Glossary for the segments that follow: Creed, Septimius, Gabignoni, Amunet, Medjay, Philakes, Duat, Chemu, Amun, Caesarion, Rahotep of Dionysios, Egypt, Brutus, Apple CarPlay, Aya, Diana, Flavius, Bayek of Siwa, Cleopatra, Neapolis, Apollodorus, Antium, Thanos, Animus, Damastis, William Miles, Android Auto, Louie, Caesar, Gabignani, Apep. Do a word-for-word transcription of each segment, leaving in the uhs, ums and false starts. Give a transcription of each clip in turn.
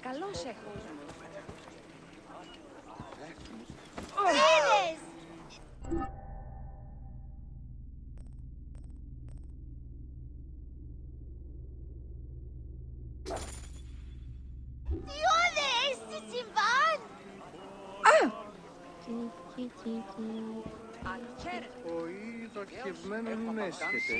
Καλώς έχω. Είδες! Διώδες! Τι συμβάν! Α! Ο είδος αρχευμένων έσχεται.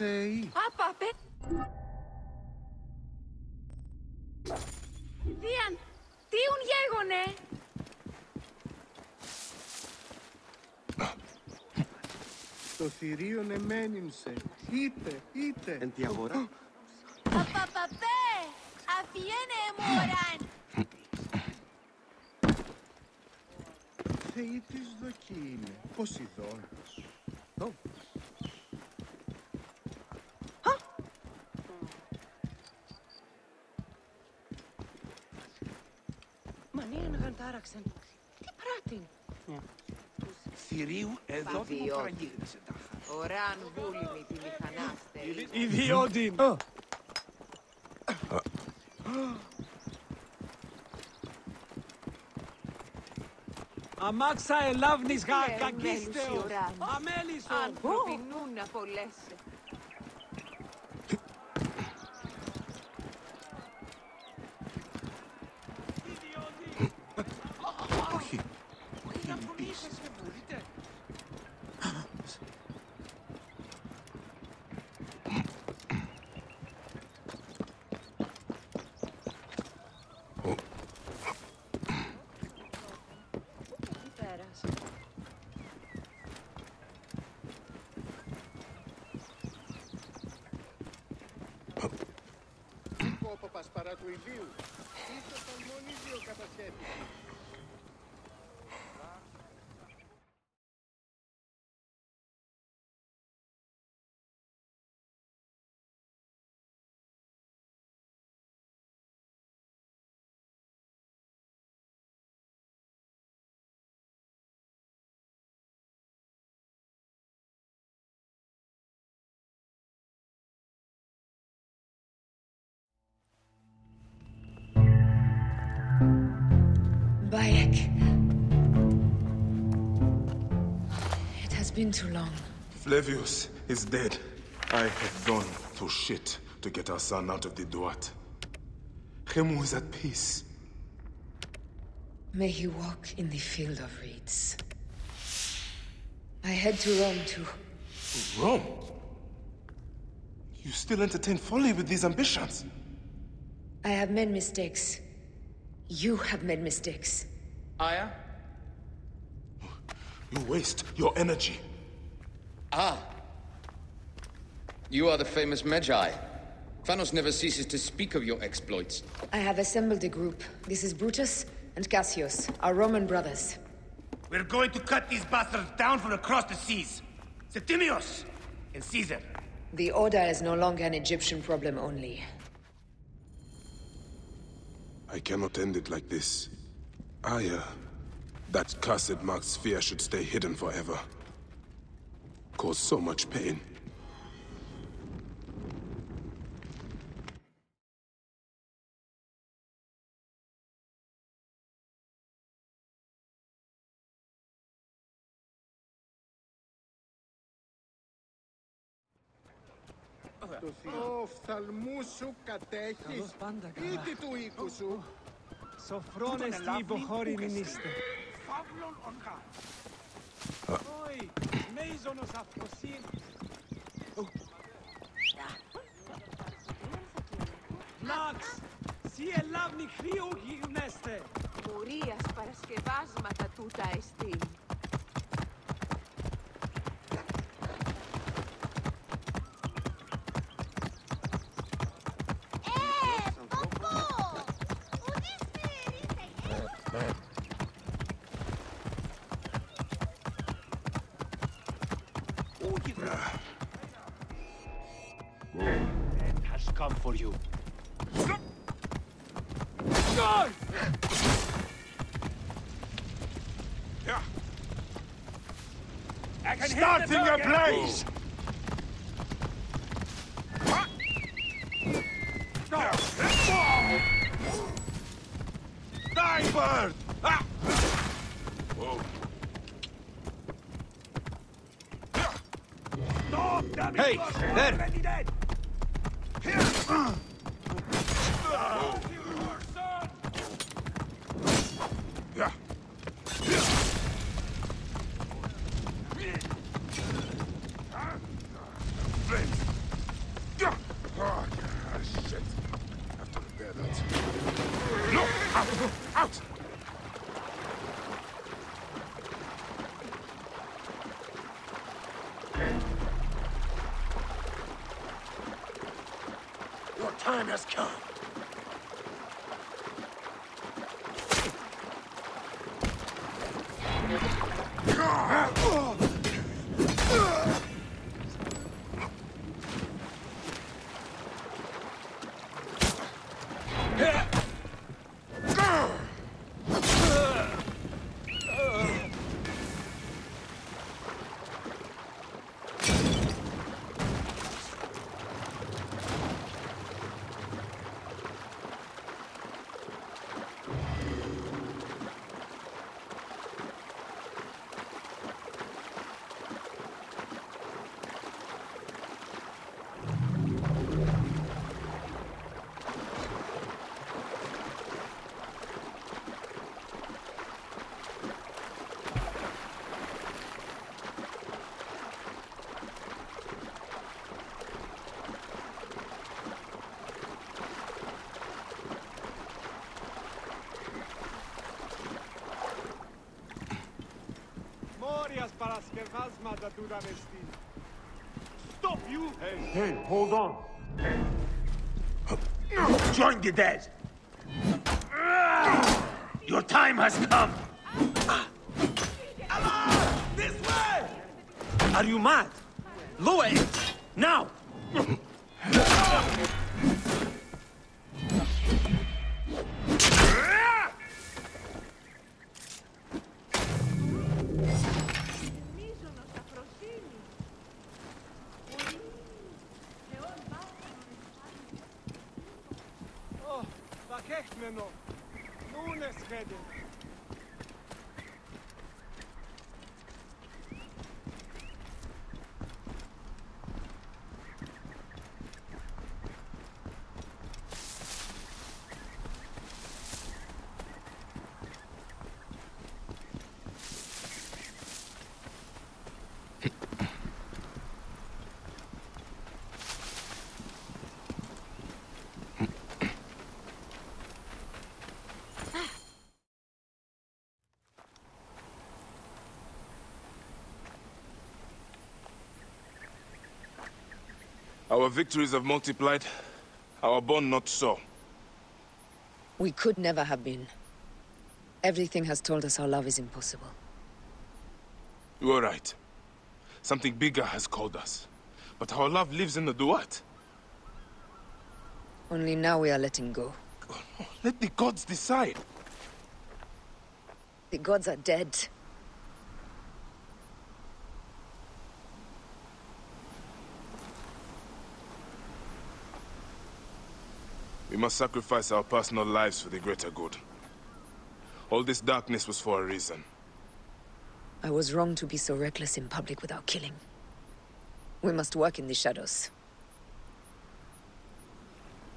Hey. Papa, bet. Dian, τι ουν γέγονε. Το θηρίον εμένιμσε. Είτε, είτε. Εν τη αγορά. Παπα, παπέ, αφιένε εμόραν. Θεή της δοκή είναι, Ποσειδώνας. Τι πράττει. Θηρίου εδώ που μου παραγγείλνεσαι τάχα. Ωραάν βούλημη τη μηχανάστερη. Ιδιόντιν. Αμάξα ελάβνης κακίστεος. Αμέλισσο. Αν προπεινούν να πολλέσαι. Bayek. It has been too long. Flavius is dead. I have done to shit to get our son out of the Duat. Chemu is at peace. May he walk in the field of reeds. I head to Rome too. Rome? You still entertain folly with these ambitions? I have made mistakes. You have made mistakes. Aya? You waste your energy. Ah. You are the famous Medjay. Thanos never ceases to speak of your exploits. I have assembled a group. This is Brutus and Cassius, our Roman brothers. We're going to cut these bastards down from across the seas. Septimius and Caesar. The order is no longer an Egyptian problem only. I cannot end it like this. Aya, that cursed marked sphere should stay hidden forever. Caused so much pain. Ο φθαλμούς σου κατέχεις, ήτι του οίκου σου. Σοφρόνες τι υποχώρηνην είστε. Φαύλων ονχά. Ωι, μέιζονος αυτοσύν. Μαξ, σοι ελάβνη χρίου γυρνέστε. Μουρίας παρασκευάσματα τούτα εστίν. Start in your place! Die, bird! Hey, there! Time has come. Stop you! Hey, hey, hold on! Join the dead! Your time has come! Allah! This way! Are you mad? Louie! Now! Our victories have multiplied, our bond not so. We could never have been. Everything has told us our love is impossible. You are right. Something bigger has called us. But our love lives in the Duat. Only now we are letting go. Let the gods decide. The gods are dead. We must sacrifice our personal lives for the greater good. All this darkness was for a reason. I was wrong to be so reckless in public without killing. We must work in the shadows.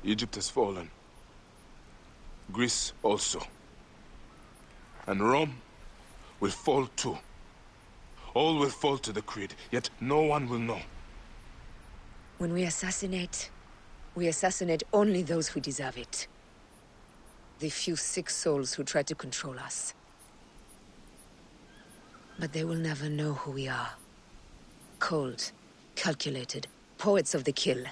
Egypt has fallen. Greece also. And Rome will fall too. All will fall to the Creed, yet no one will know. When we assassinate, we assassinate only those who deserve it. The few sick souls who try to control us. But they will never know who we are. Cold, calculated, poets of the kill.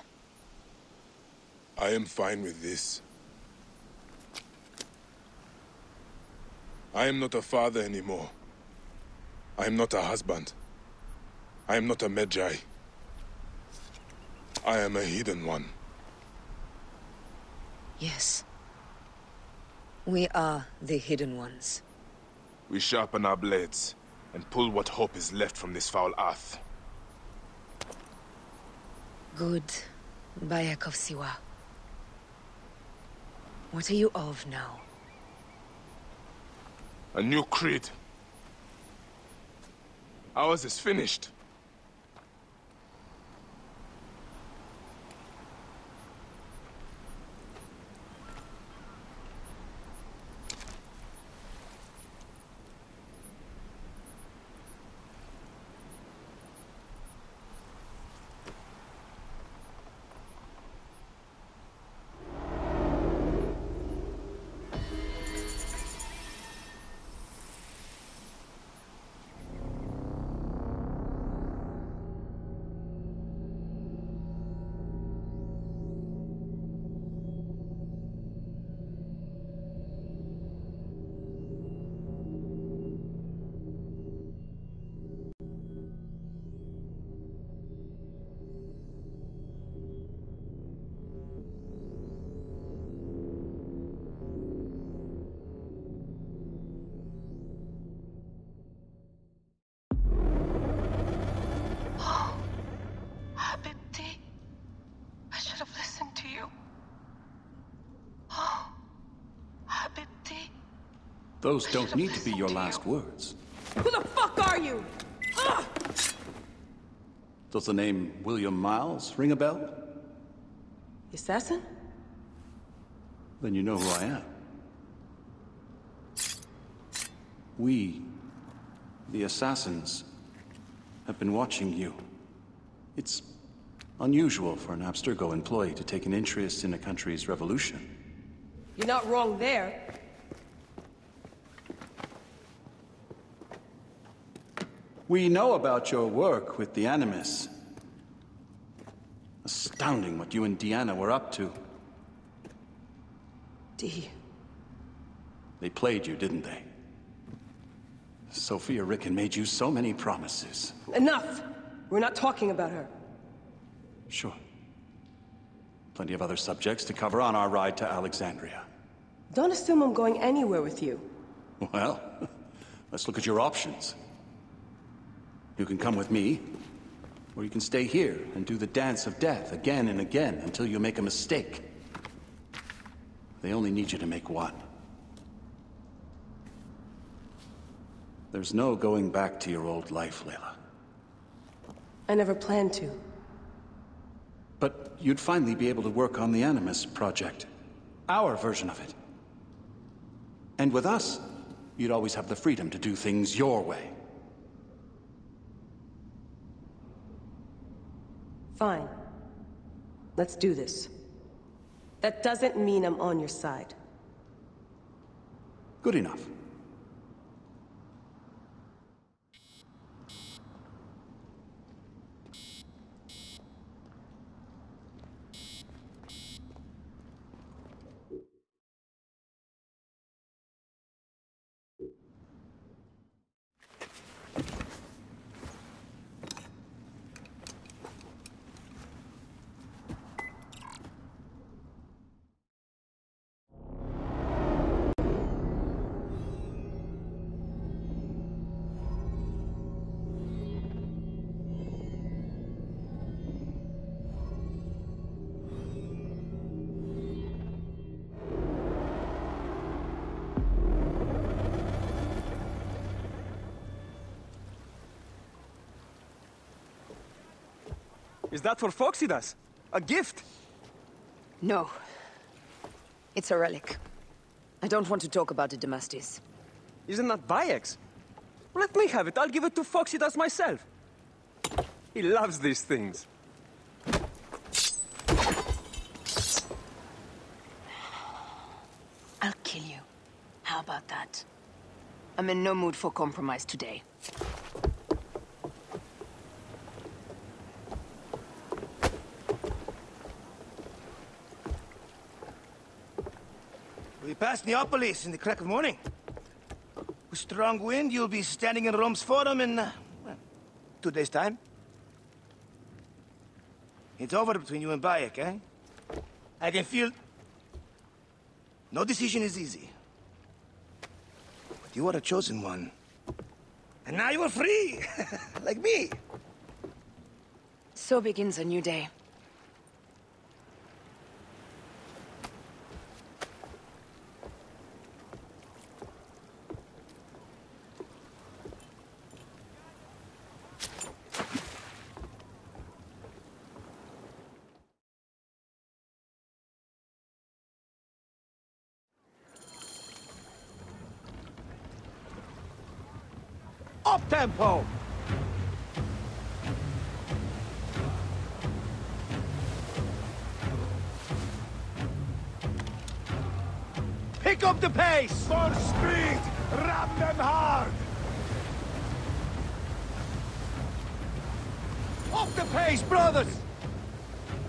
I am fine with this. I am not a father anymore. I am not a husband. I am not a Medjay. I am a hidden one. Yes. We are the hidden ones. We sharpen our blades and pull what hope is left from this foul earth. Good, Bayek of Siwa. What are you of now? A new creed. Ours is finished. Those don't need to be your last words. Who the fuck are you? Ugh! Does the name William Miles ring a bell? The assassin? Then you know who I am. We, the assassins, have been watching you. It's unusual for an Abstergo employee to take an interest in a country's revolution. You're not wrong there. We know about your work with the Animus. Astounding what you and Diana were up to. D. They played you, didn't they? Sophia Rickon made you so many promises. Enough! We're not talking about her. Sure. Plenty of other subjects to cover on our ride to Alexandria. Don't assume I'm going anywhere with you. Well, let's look at your options. You can come with me, or you can stay here and do the dance of death again and again until you make a mistake. They only need you to make one. There's no going back to your old life, Layla. I never planned to. But you'd finally be able to work on the Animus project. Our version of it. And with us, you'd always have the freedom to do things your way. Fine. Let's do this. That doesn't mean I'm on your side. Good enough. Is that for Foxidas? A gift? No. It's a relic. I don't want to talk about it, Damastis. Isn't that Bayek's? Let me have it. I'll give it to Foxidas myself. He loves these things. I'll kill you. How about that? I'm in no mood for compromise today. We passed Neapolis in the crack of morning. With strong wind, you'll be standing in Rome's forum in, uh, well, two days' time. It's over between you and Bayek, eh? I can feel... No decision is easy. But you are a chosen one. And now you are free! Like me! So begins a new day. Tempo. Pick up the pace. For speed, ram them hard. Up the pace, brothers.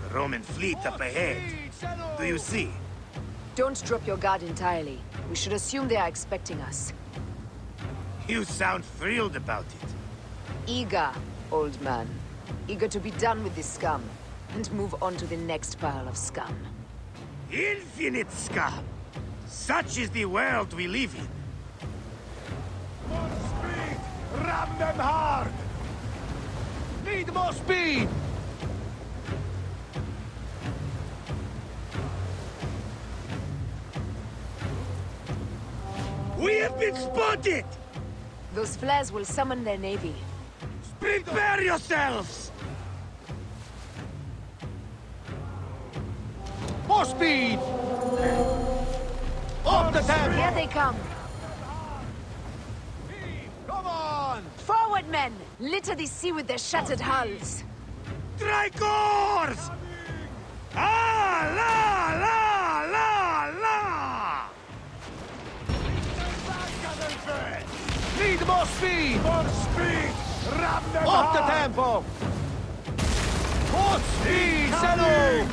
The Roman fleet up ahead. Do you see? Don't drop your guard entirely. We should assume they are expecting us. You sound thrilled about it. Eager, old man. Eager to be done with this scum, and move on to the next pile of scum. Infinite scum! Such is the world we live in. More speed! Ram them hard! Need more speed! We have been spotted! Those flares will summon their navy. Prepare yourselves! More speed! Off the tab! Here they come! Come on! Forward, men! Litter the sea with their shattered hulls! Tricors! Ah, la, la! Need more speed! More speed! Ram them off the tempo! More speed! Saddle!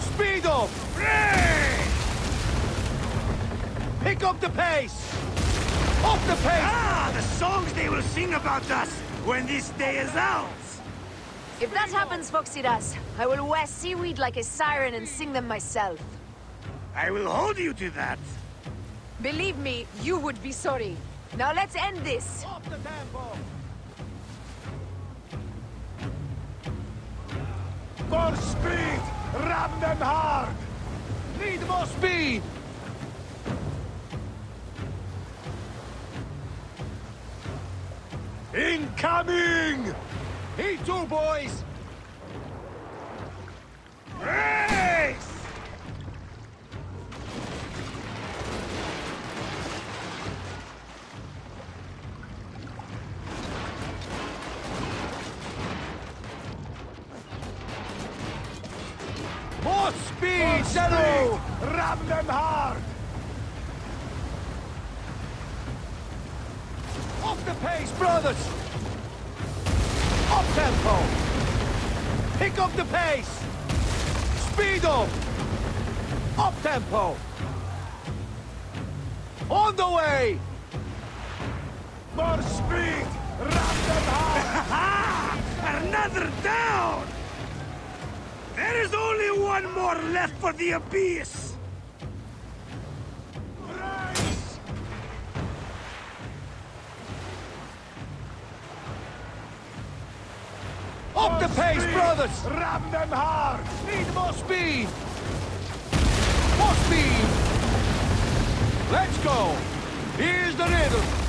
Speed up! Break! Pick up the pace! Off the pace! Ah, the songs they will sing about us when this day is out! If that happens, Foxidas, I will wear seaweed like a siren and sing them myself. I will hold you to that. Believe me, you would be sorry. Now let's end this! Off the tempo! More speed! Ram them hard! Need more speed! Incoming! He too, boys! Race! Speed, Shadow! Ram them hard! Off the pace, brothers! Up tempo! Pick up the pace! Speed up! Up tempo! On the way! More speed! Ram them hard! Another down! There is only one more left for the abyss! Rise! Up the pace, brothers! Ram them hard! Need more speed! More speed! Let's go! Here's the rhythm!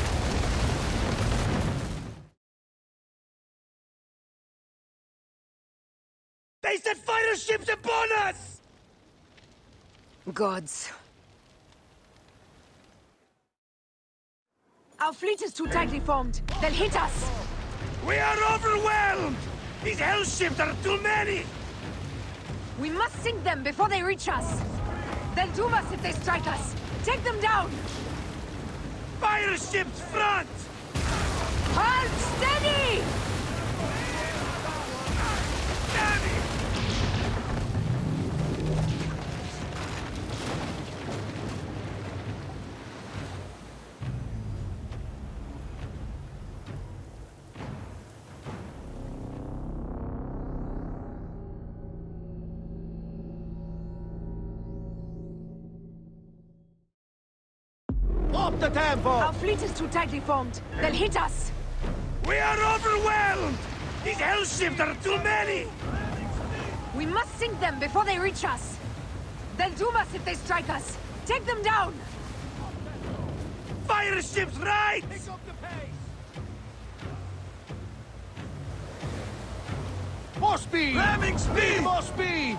They set fighter ships upon us! Gods. Our fleet is too tightly formed. They'll hit us! We are overwhelmed! These hell ships are too many! We must sink them before they reach us! They'll doom us if they strike us! Take them down! Fire ships front! Halt! Steady! The temple. Our fleet is too tightly formed. They'll hit us! We are overwhelmed! These hell ships are too many! We must sink them before they reach us! They'll doom us if they strike us! Take them down! Fire ships right! Pick up the pace! More speed! Ramming speed! More speed!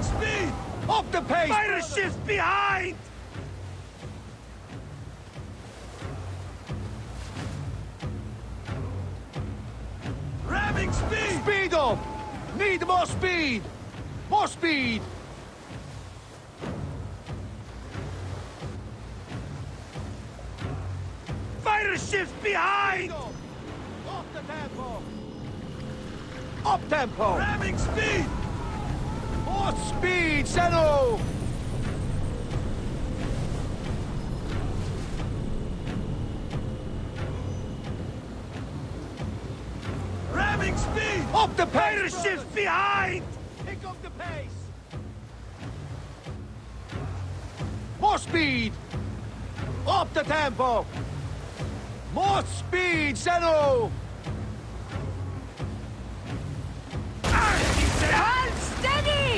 Speed! Up the pace! Fire ships behind! Ramming speed! Speed up! Need more speed! More speed! Fire ships behind! Up. Up the tempo! Up tempo! Ramming speed! More speed, Zeno! Ramming speed! Up the pace! Fire ships behind! Pick up the pace! More speed! Up the tempo! More speed, Zeno! Steady!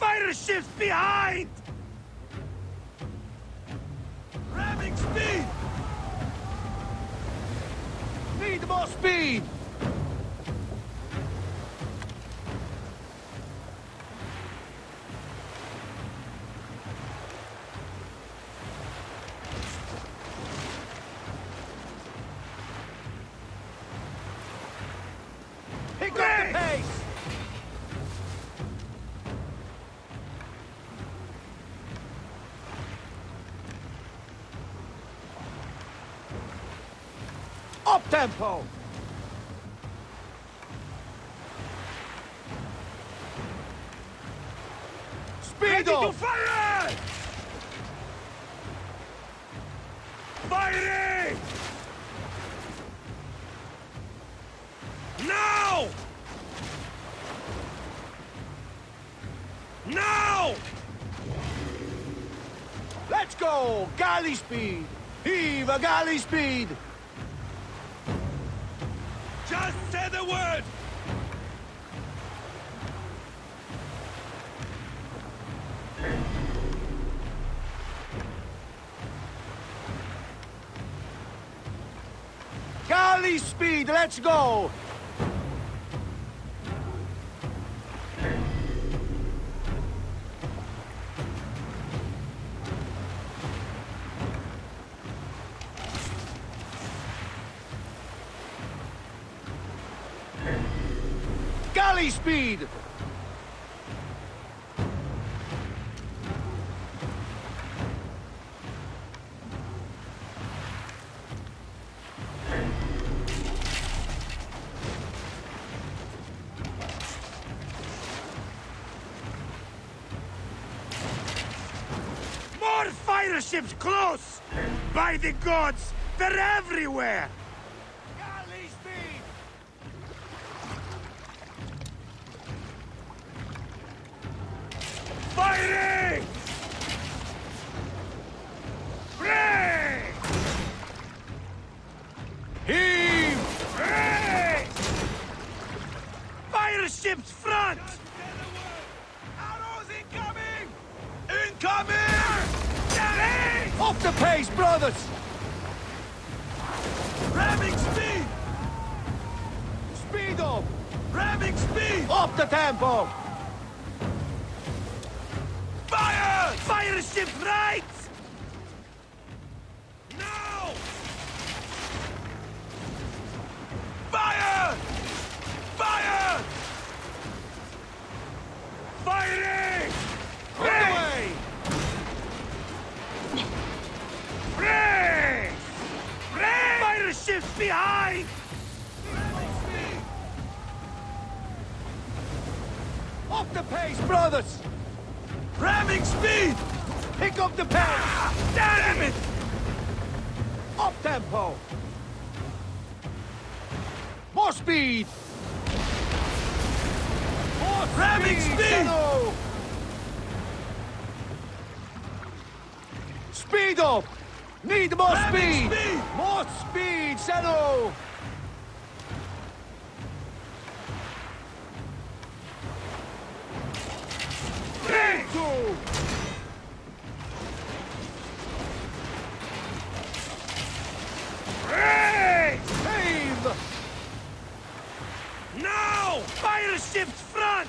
Fighter ships behind! Ramming speed! Need more speed! Tempo! Speed Ready up! To fire! Fire! Now! Now! Let's go! Galley speed! Heave a galley speed! Just say the word! Galley speed, let's go! Speed! More fire ships close! By the gods, they're everywhere! Ships front! Arrows incoming! Incoming! Keep the pace, brothers! Ramming speed! Speed up! Ramming speed! Up the tempo! Fire! Fire ship right! Now! Fire! Fire! Firing! Away! Race! Race! Fire ships behind! Up the pace, brothers! Ramming speed! Pick up the pace! Ah, damn it! Up tempo! More speed! More ramming speed! Speed. Speed up! Need more speed. speed! More speed, Zeno! Three, two! Race! Save! Now! Fire ships front!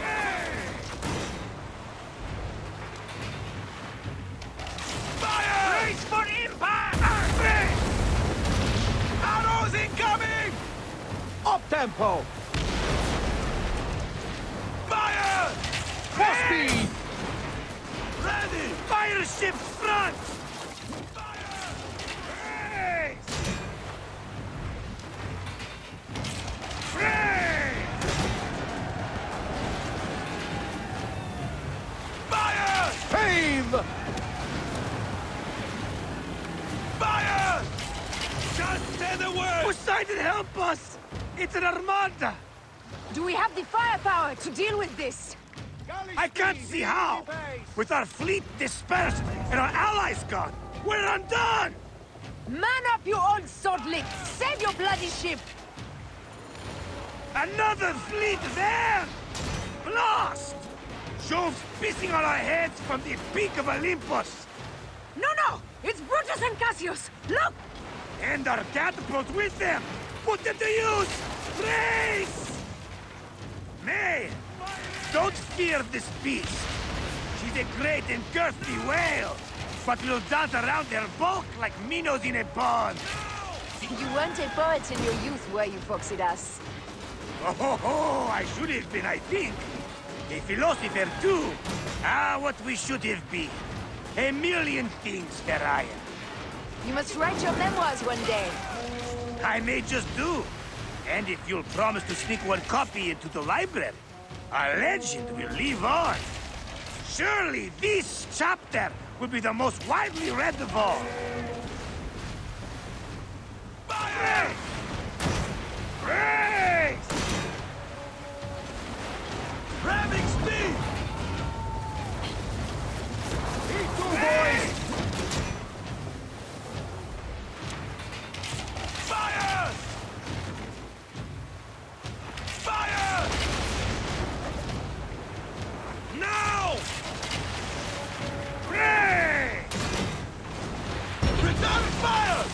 Fire! Race for impact! Race! Arrows incoming! Up tempo! Fire! Cross speed! Ready! Fire ship front! Fire! Race! Race! Fire! Save! Fire! Just say the word! Poseidon, help us! It's an armada! Do we have the firepower to deal with this? I can't see how! With our fleet dispersed and our allies gone, we're undone! Man up, you old swordling! Save your bloody ship! Another fleet there! Blast! Jove's pissing on our heads from the peak of Olympus! No, no! It's Brutus and Cassius! Look! And our catapult with them! Put them to use! Race! Man, don't fear this beast. She's a great and girthy whale, but will dance around her bulk like minnows in a pond. You weren't a poet in your youth, were you, Foxidas? Oh, ho, ho, I should have been, I think. A philosopher, too. Ah, what we should have been. A million things, fair Aya. You must write your memoirs one day. I may just do. And if you'll promise to sneak one copy into the library, our legend will live on. Surely this chapter will be the most widely read of all. Fire! Race! Ramming speed! Eat two boys! Fire! Fire! Now! Ray! Return fire!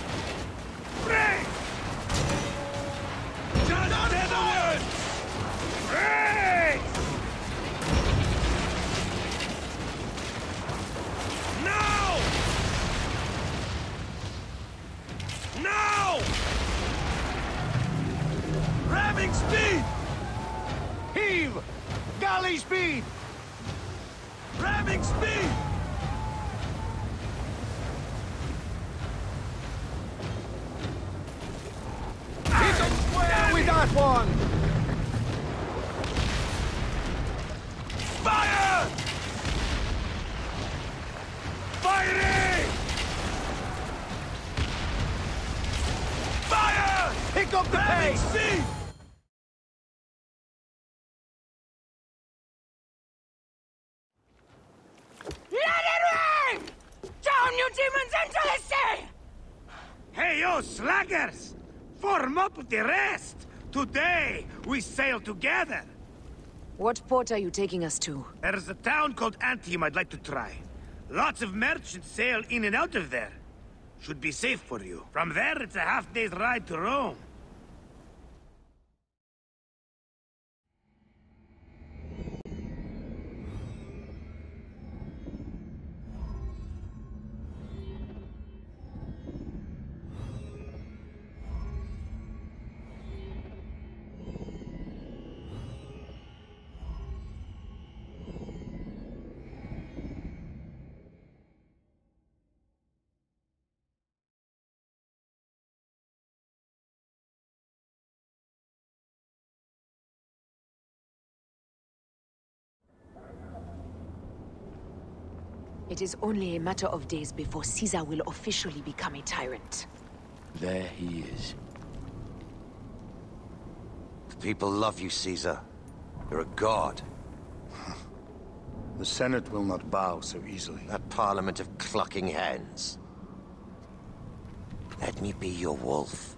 Ray! Just not hear the word! Ray! Now! Now! Ramming speed! Heave! Galley speed! Ramming speed! He can square with that one! Fire! Firing! Fire! Pick up the pace! Speed! Slackers! Form up with the rest! Today, we sail together! What port are you taking us to? There's a town called Antium I'd like to try. Lots of merchants sail in and out of there. Should be safe for you. From there, it's a half day's ride to Rome. It is only a matter of days before Caesar will officially become a tyrant. There he is. The people love you, Caesar. You're a god. The Senate will not bow so easily. That parliament of clucking hens. Let me be your wolf.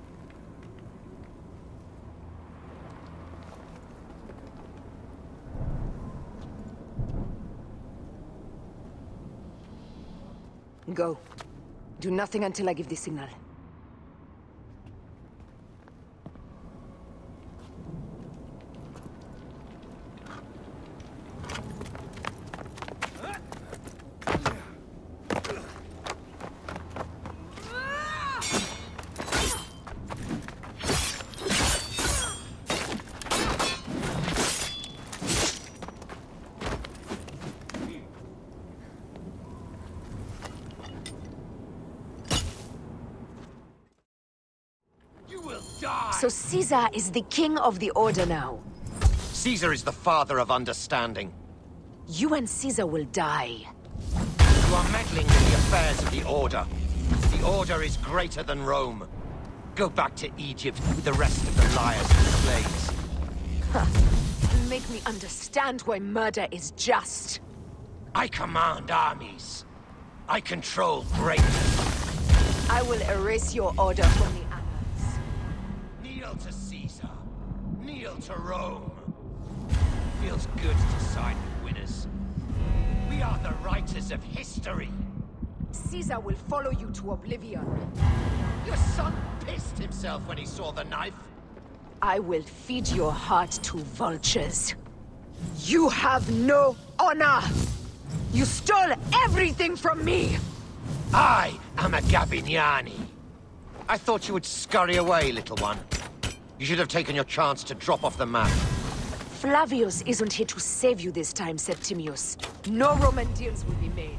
Go. Do nothing until I give the signal. So Caesar is the king of the order now. Caesar is the father of understanding. You and Caesar will die. You are meddling in the affairs of the order. The order is greater than Rome. Go back to Egypt with the rest of the liars and slaves. Huh. Make me understand why murder is just. I command armies. I control greatness. I will erase your order from the to Caesar. Kneel to Rome. Feels good to side with winners. We are the writers of history. Caesar will follow you to oblivion. Your son pissed himself when he saw the knife. I will feed your heart to vultures. You have no honor. You stole everything from me. I am a Gabignani. I thought you would scurry away, little one. You should have taken your chance to drop off the map. Flavius isn't here to save you this time, Septimius. No Roman deals will be made.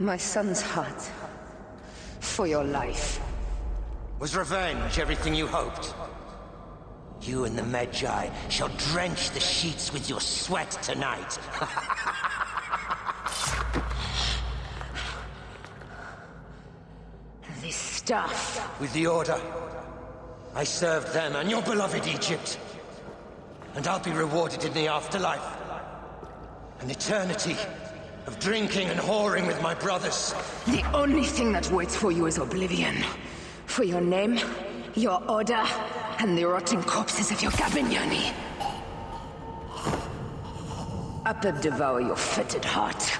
My son's heart, for your life. Was revenge everything you hoped? You and the Medjay shall drench the sheets with your sweat tonight. This stuff. With the Order, I served them and your beloved Egypt. And I'll be rewarded in the afterlife. An eternity of drinking and whoring with my brothers. The only thing that waits for you is oblivion. For your name, your order, and the rotting corpses of your Gabignoni. Apep devour your fetid heart.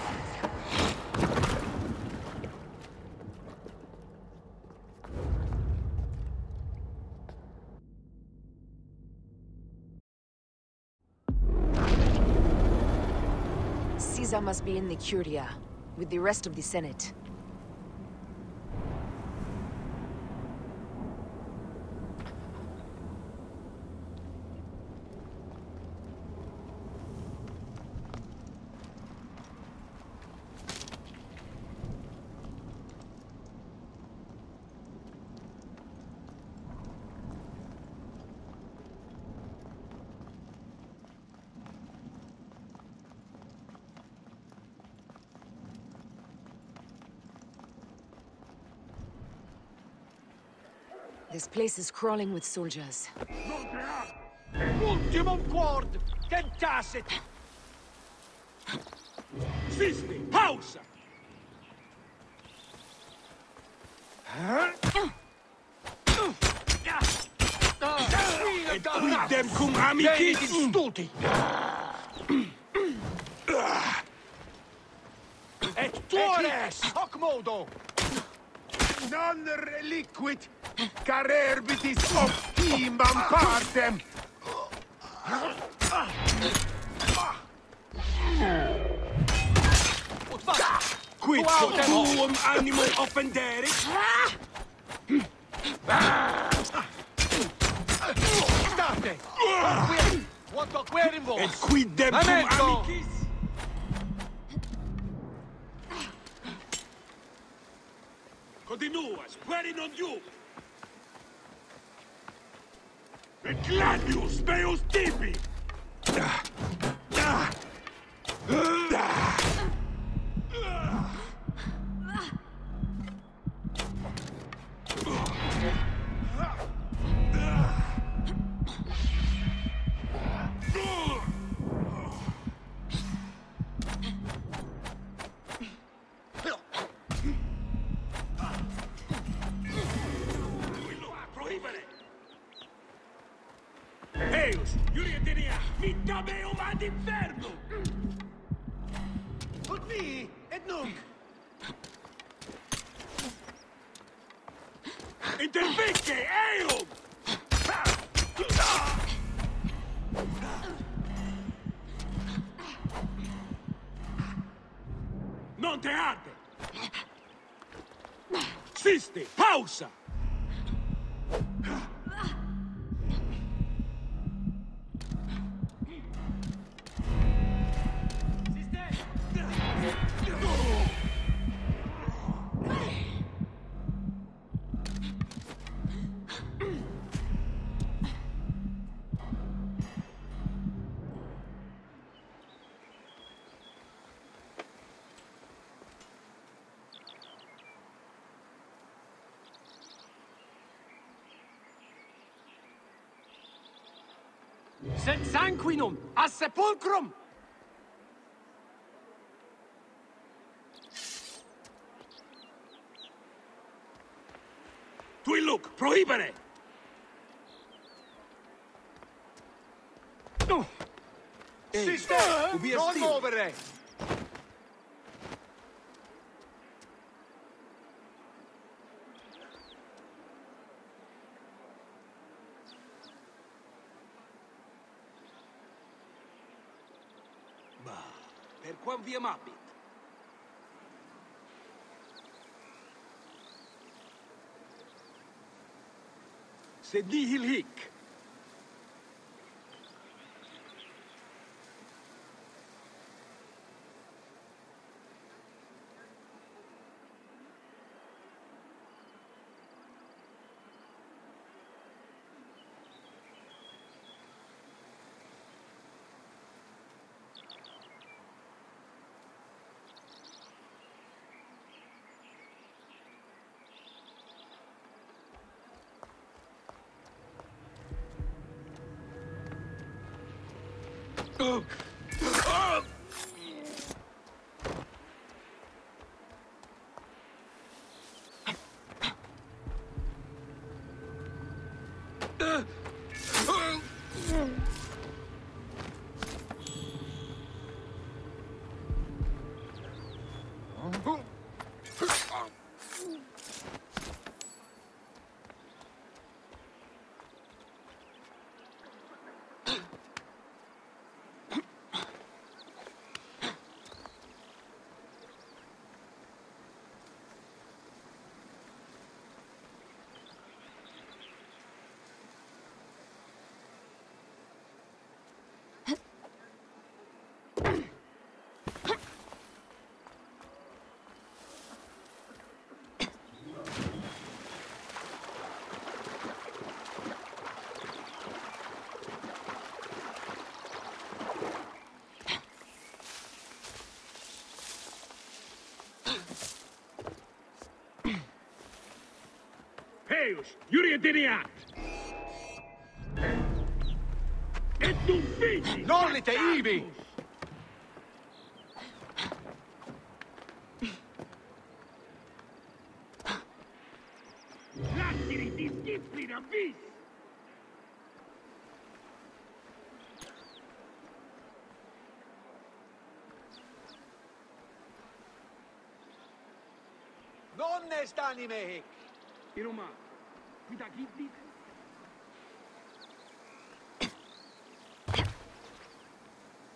Caesar must be in the Curia, with the rest of the Senate. This place is crawling with soldiers. Ultimum cord, tentasit! Sisti, pausa! Et quidem cum amicis stulti! Et tuores, hoc modo! Non reliquit! Carerbitis optimam partem! Quid tuum animo offendere? State! Quanto querim vos? Et quidem cum amicis? Continuas, queri non you! Et gladius meus tibi! Sed sanguinum, a sepulcrum! Tui luc, prohibere! Sister, non movere! Quam viam habit. Sed nihil hic. You're an idiot! E tu figli! Non li te ibi! Lattiri di disciplina vis! Non ne stani mehic! In umano. With a deep beat.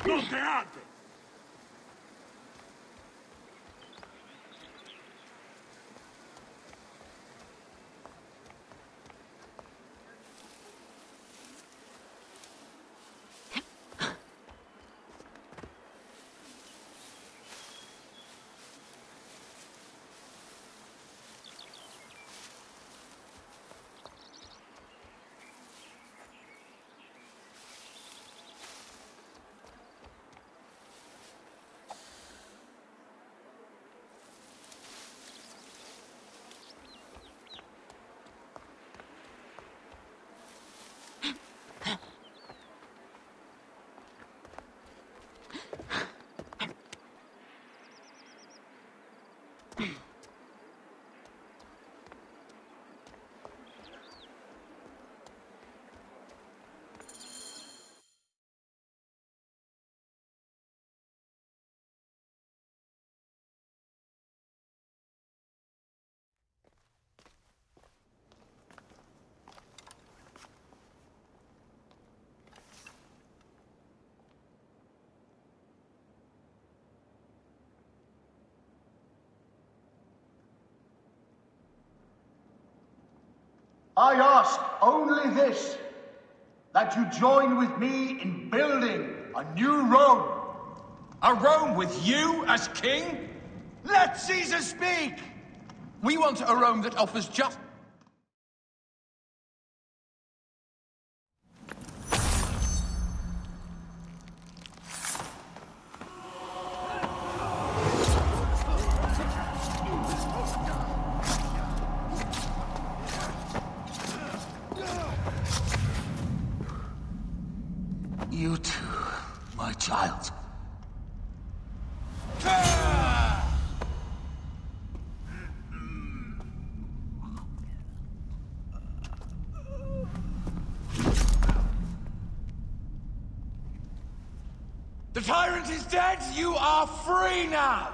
Non te arde! I ask only this, that you join with me in building a new Rome. A Rome with you as king? Let Caesar speak! We want a Rome that offers justice. The tyrant is dead! You are free now!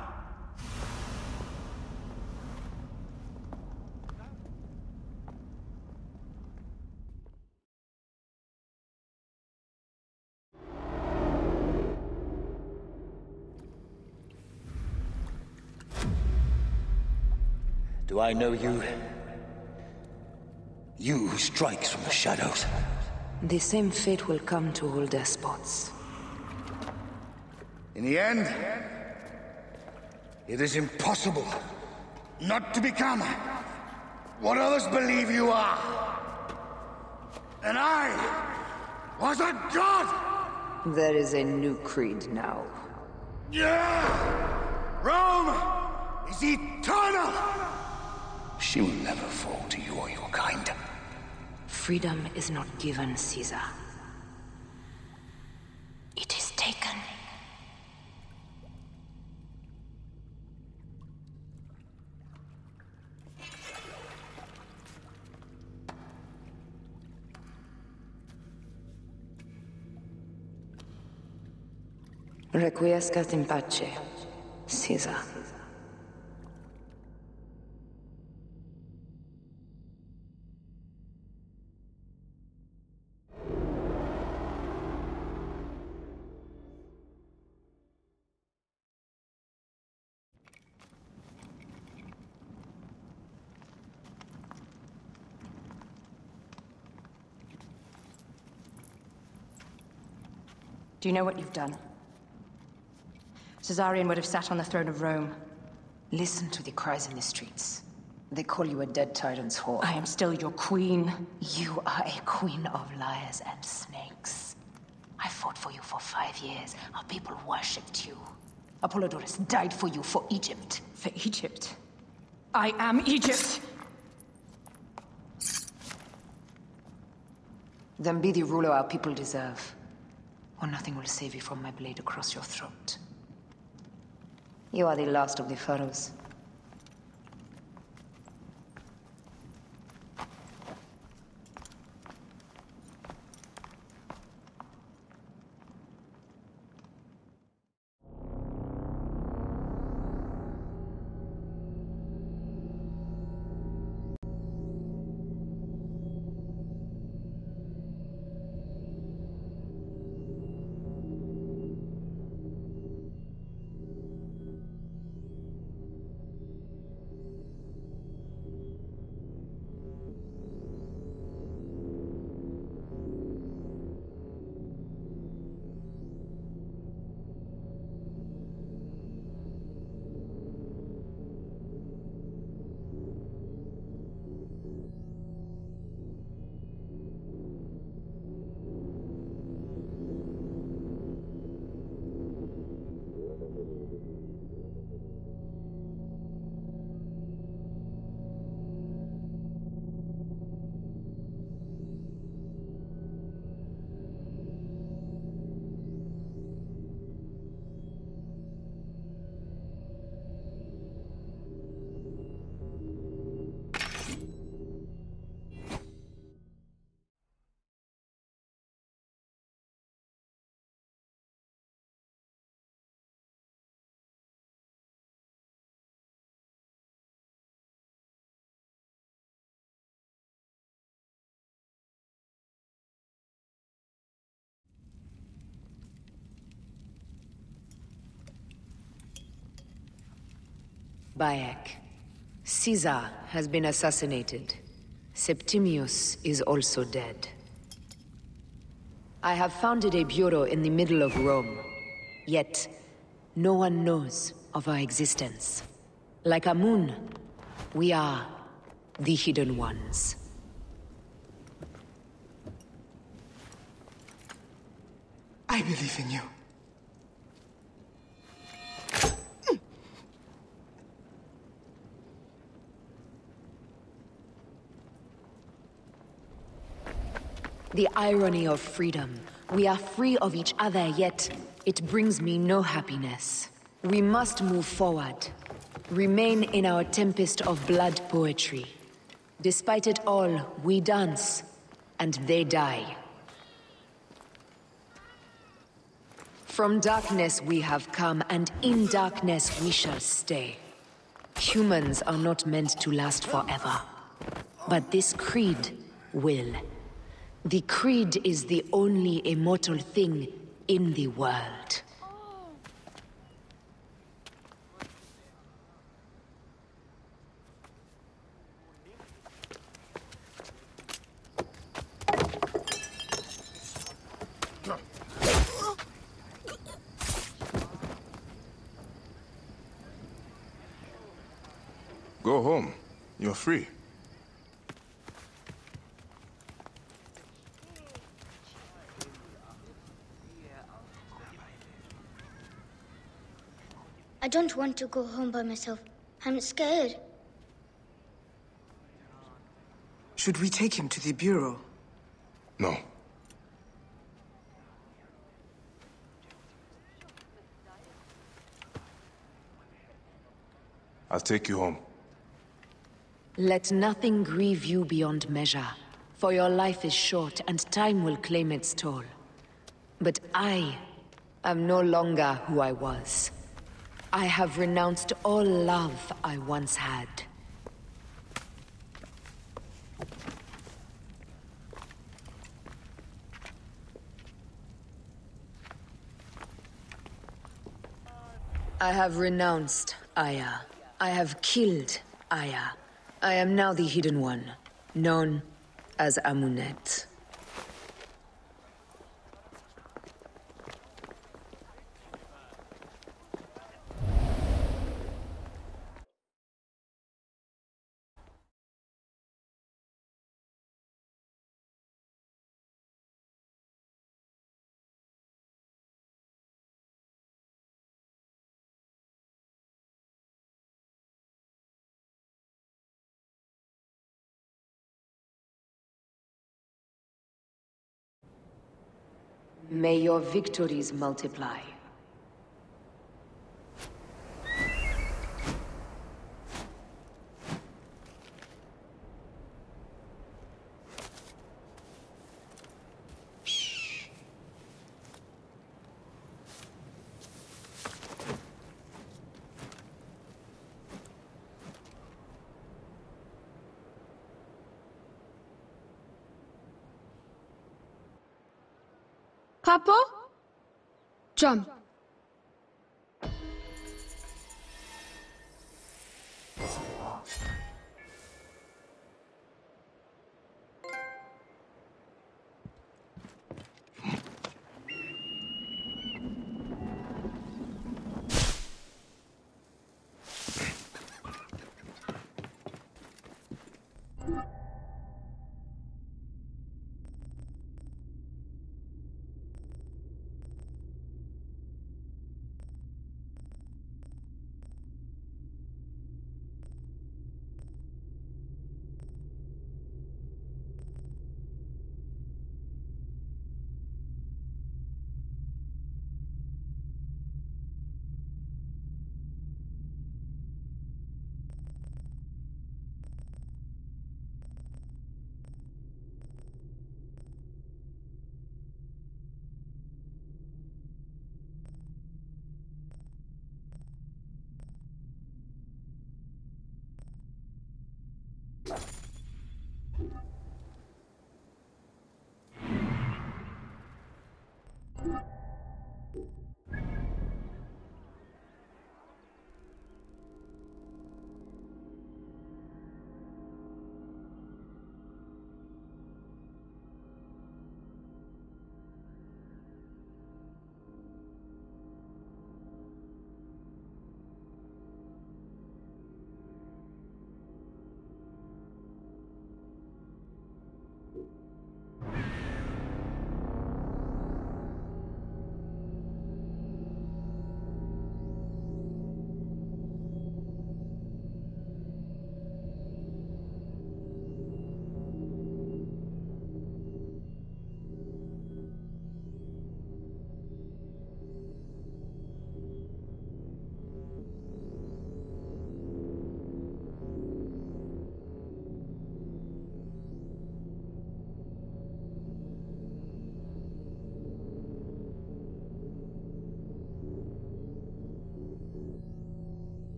Do I know you? You who strikes from the shadows. The same fate will come to all despots. In the end, it is impossible not to become what others believe you are. And I was a god! There is a new creed now. Yeah! Rome is eternal! She will never fall to you or your kind. Freedom is not given, Caesar. It is taken. Requiescat in pace, Caesar. Do you know what you've done? Caesarion would have sat on the throne of Rome. Listen to the cries in the streets. They call you a dead tyrant's whore. I am still your queen. You are a queen of liars and snakes. I fought for you for five years. Our people worshipped you. Apollodorus died for you, for Egypt. For Egypt? I am Egypt! Then be the ruler our people deserve. Or nothing will save you from my blade across your throat. You are the last of the pharaohs. Bayek. Caesar has been assassinated. Septimius is also dead. I have founded a bureau in the middle of Rome. Yet, no one knows of our existence. Like Amun, we are the Hidden Ones. I believe in you. The irony of freedom. We are free of each other, yet it brings me no happiness. We must move forward. Remain in our tempest of blood poetry. Despite it all, we dance, and they die. From darkness we have come, and in darkness we shall stay. Humans are not meant to last forever, but this creed will. The Creed is the only immortal thing in the world. Go home. You're free. I don't want to go home by myself. I'm scared. Should we take him to the bureau? No. I'll take you home. Let nothing grieve you beyond measure, for your life is short and time will claim its toll. But I I'm no longer who I was. I have renounced all love I once had. I have renounced Aya. I have killed Aya. I am now the Hidden One, known as Amunet. May your victories multiply. Papa? Jump.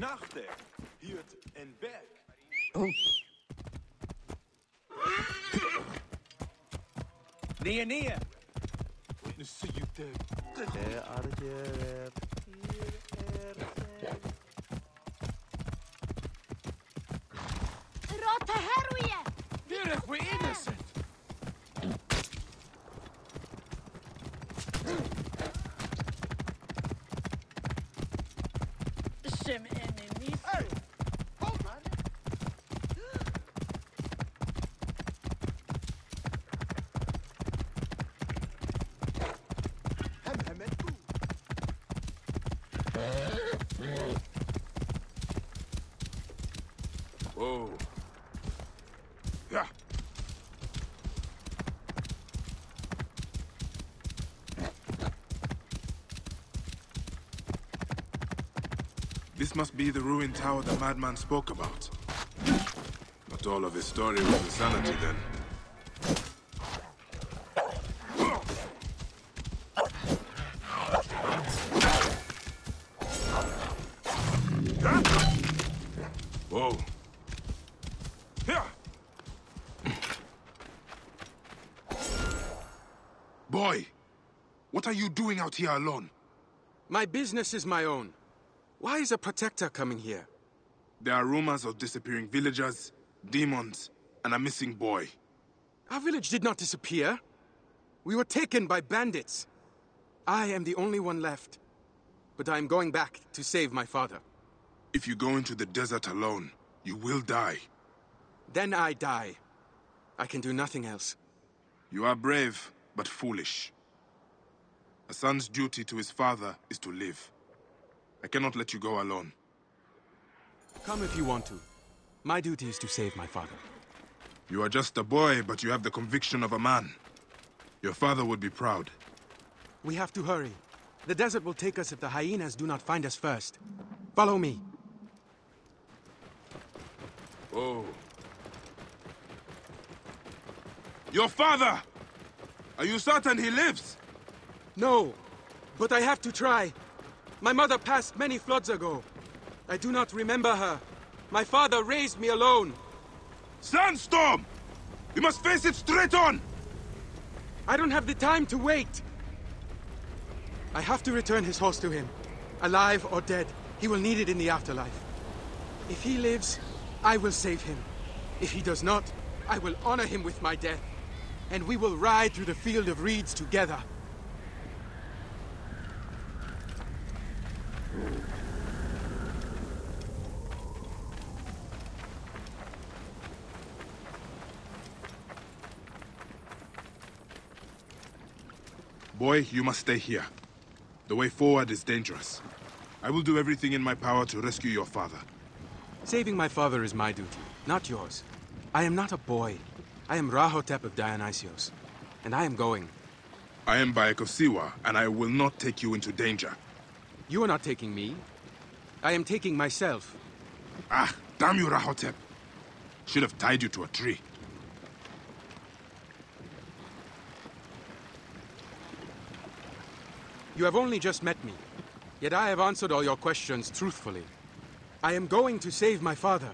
Nachten, Hirt en Berg. Neer, neer. Rotte herrie. We're if we're innocent. This must be the ruined tower the madman spoke about. Not all of his story was insanity, then. Whoa. Boy, what are you doing out here alone? My business is my own. Why is a protector coming here? There are rumors of disappearing villagers, demons, and a missing boy. Our village did not disappear. We were taken by bandits. I am the only one left. But I am going back to save my father. If you go into the desert alone, you will die. Then I die. I can do nothing else. You are brave, but foolish. A son's duty to his father is to live. I cannot let you go alone. Come if you want to. My duty is to save my father. You are just a boy, but you have the conviction of a man. Your father would be proud. We have to hurry. The desert will take us if the hyenas do not find us first. Follow me. Oh. Your father! Are you certain he lives? No, but I have to try. My mother passed many floods ago. I do not remember her. My father raised me alone. Sandstorm! You must face it straight on! I don't have the time to wait. I have to return his horse to him. Alive or dead, he will need it in the afterlife. If he lives, I will save him. If he does not, I will honor him with my death. And we will ride through the field of reeds together. Boy, you must stay here. The way forward is dangerous. I will do everything in my power to rescue your father. Saving my father is my duty, not yours. I am not a boy. I am Rahotep of Dionysios, and I am going. I am Bayek of Siwa, and I will not take you into danger. You are not taking me. I am taking myself. Ah, damn you, Rahotep. Should have tied you to a tree. You have only just met me, yet I have answered all your questions truthfully. I am going to save my father.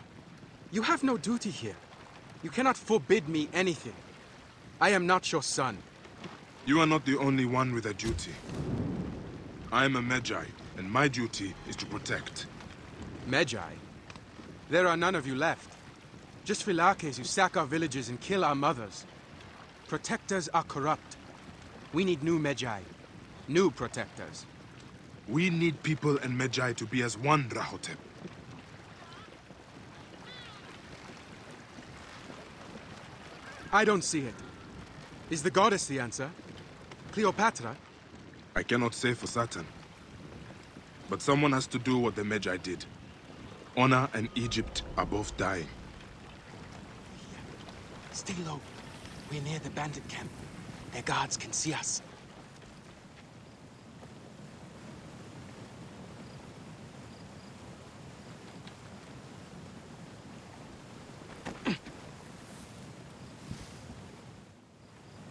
You have no duty here. You cannot forbid me anything. I am not your son. You are not the only one with a duty. I am a Medjay, and my duty is to protect. Medjay? There are none of you left. Just Philakes who sack our villages and kill our mothers. Protectors are corrupt. We need new Medjay. New protectors. We need people and Medjay to be as one, Rahotep. I don't see it. Is the goddess the answer? Cleopatra? I cannot say for certain. But someone has to do what the Medjay did. Honor and Egypt are both dying. Stay low. We're near the bandit camp. Their guards can see us.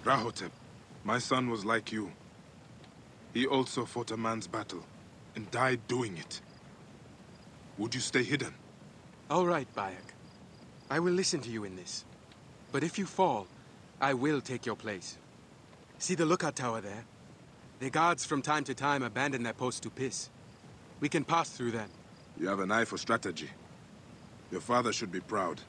Rahotep, my son was like you. He also fought a man's battle, and died doing it. Would you stay hidden? All right, Bayek. I will listen to you in this. But if you fall, I will take your place. See the lookout tower there? The guards from time to time abandon their posts to piss. We can pass through them. You have an eye for strategy. Your father should be proud.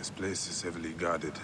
This place is heavily guarded.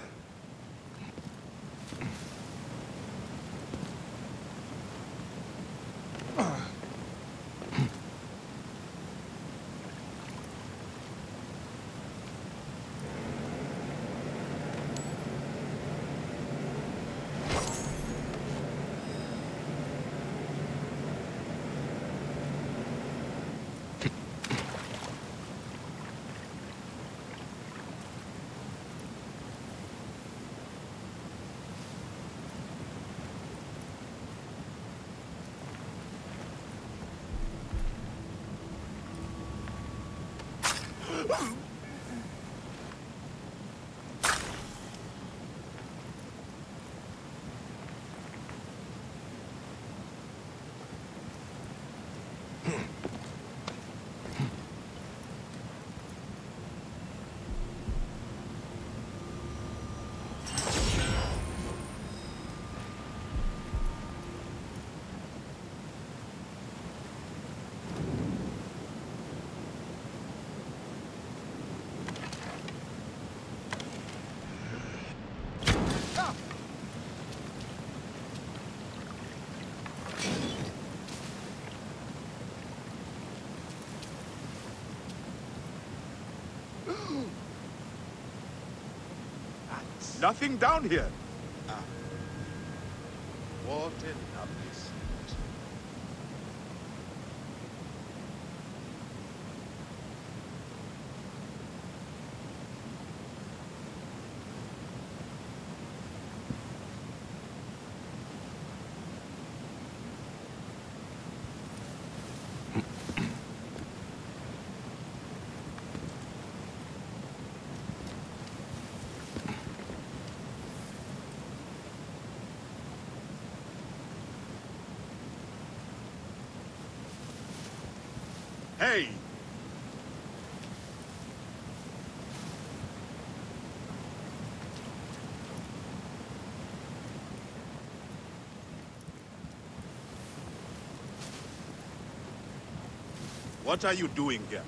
Nothing down here. Ah. What a lovely sight. Hey! What are you doing here?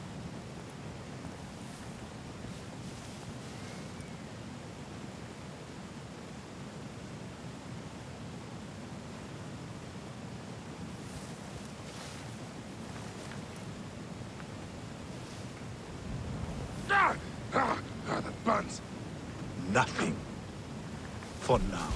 Nothing for now.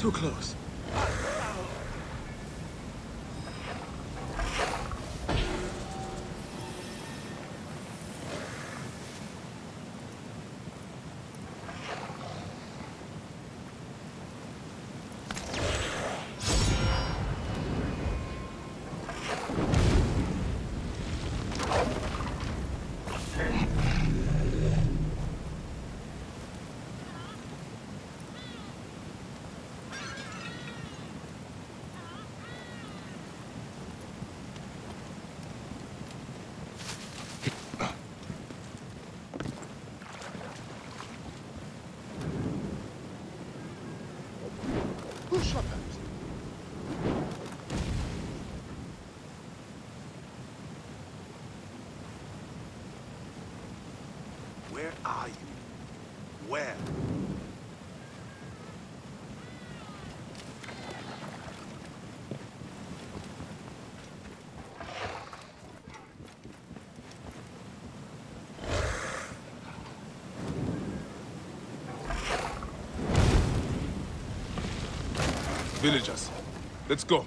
Too close. Where are you? Where? Villagers, let's go.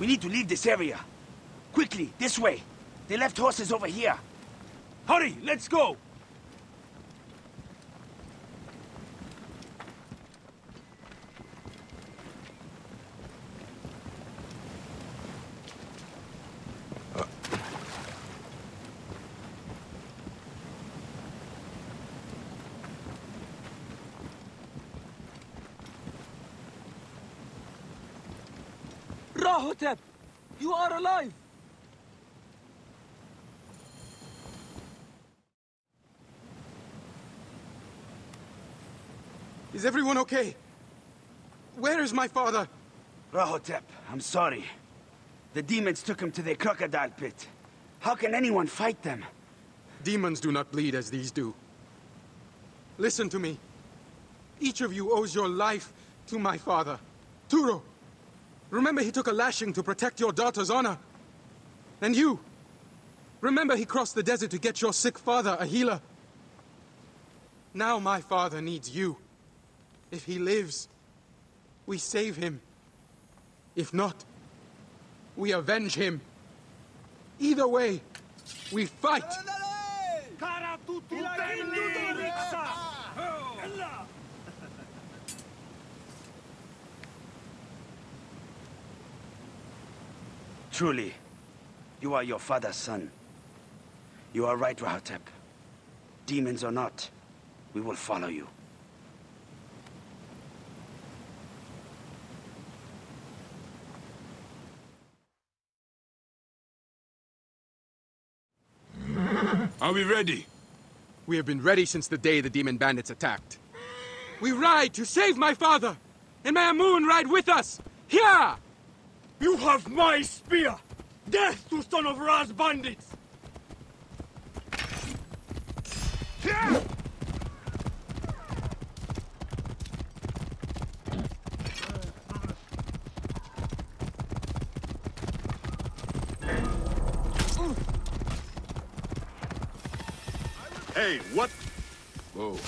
We need to leave this area. Quickly, this way. They left horses over here. Hurry, let's go! Rahotep, you are alive! Is everyone okay? Where is my father? Rahotep, I'm sorry. The demons took him to their crocodile pit. How can anyone fight them? Demons do not bleed as these do. Listen to me. Each of you owes your life to my father. Turo! Remember, he took a lashing to protect your daughter's honor. And you. Remember, he crossed the desert to get your sick father a healer. Now my father needs you. If he lives, we save him. If not, we avenge him. Either way, we fight. Truly, you are your father's son. You are right, Rahotep. Demons or not, we will follow you. Are we ready? We have been ready since the day the demon bandits attacked. We ride to save my father, and may Amun ride with us, here! You have my spear! Death to son of Ra's bandits! Hey, what? Whoa.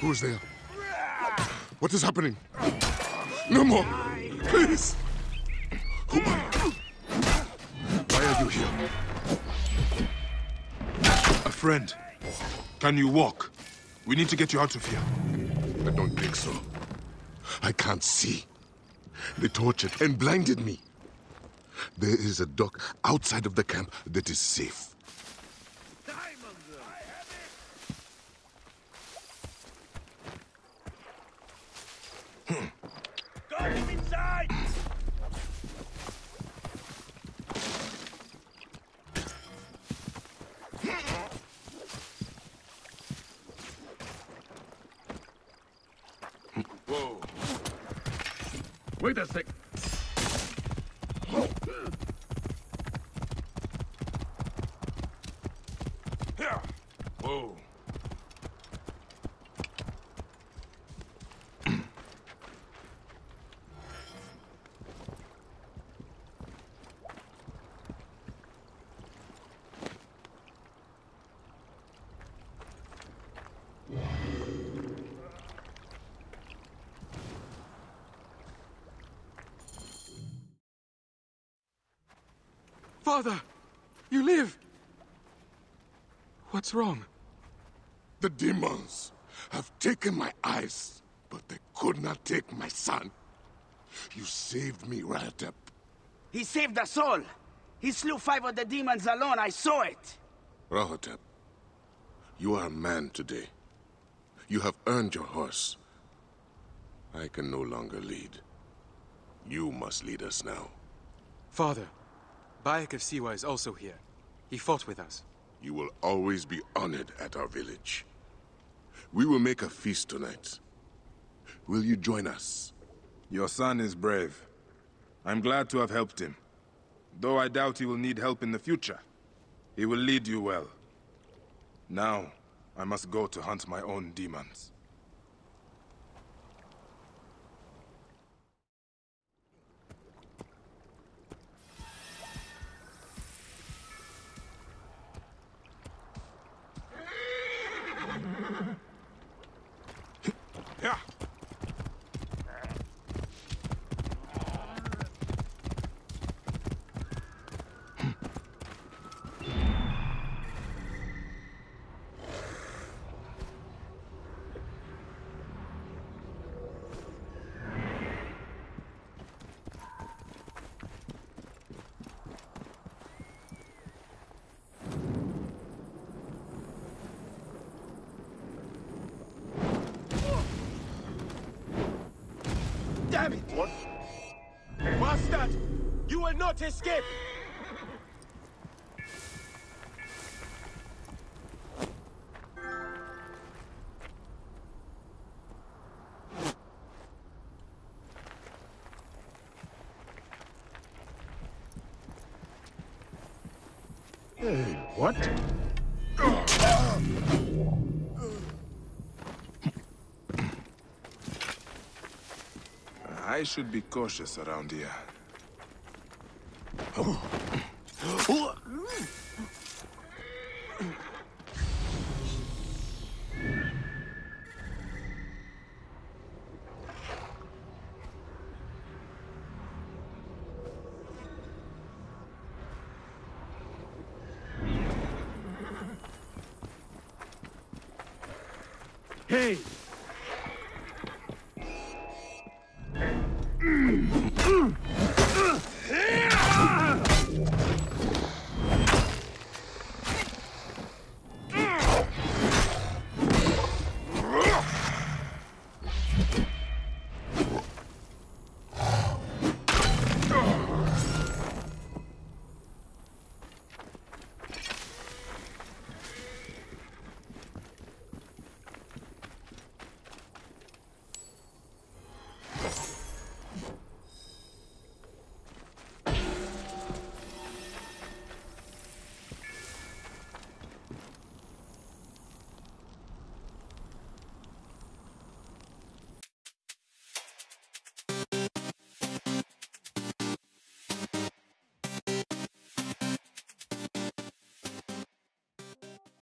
Who's there? What is happening? No more! Please! Oh my... Why are you here? A friend. Can you walk? We need to get you out of here. I don't think so. I can't see. They tortured and blinded me. There is a dock outside of the camp that is safe. Father, you live! What's wrong? The demons have taken my eyes, but they could not take my son. You saved me, Rahotep. He saved us all. He slew five of the demons alone, I saw it. Rahotep, you are a man today. You have earned your horse. I can no longer lead. You must lead us now. Father. Bayek of Siwa is also here. He fought with us. You will always be honored at our village. We will make a feast tonight. Will you join us? Your son is brave. I'm glad to have helped him. Though I doubt he will need help in the future. He will lead you well. Now, I must go to hunt my own demons. Escape! Hey, what? I should be cautious around here. Hey!